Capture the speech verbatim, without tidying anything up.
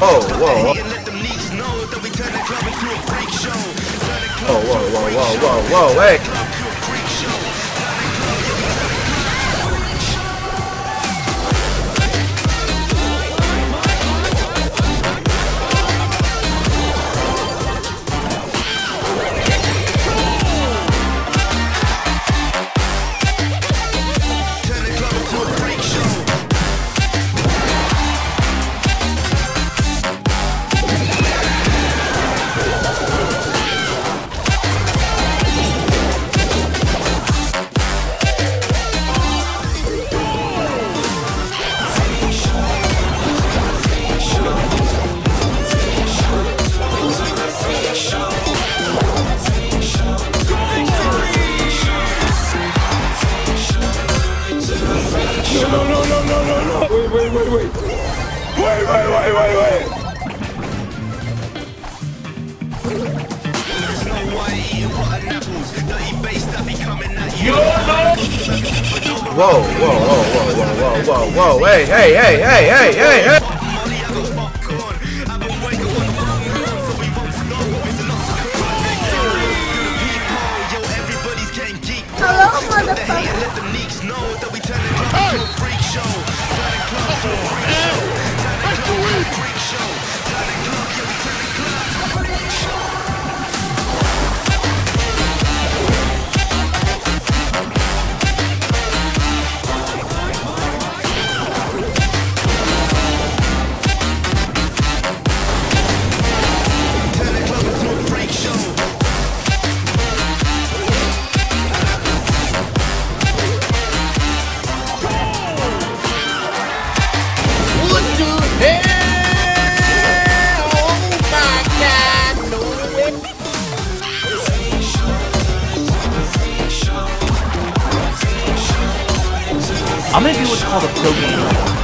Oh, whoa, whoa. Oh, whoa, whoa, whoa, whoa, whoa, hey! Whoa, whoa, whoa, whoa, whoa, whoa, whoa, whoa, hey, hey, hey, hey, hey, hey, hey! Hello, motherfucker! Hey! I'm gonna do what's called a pro game.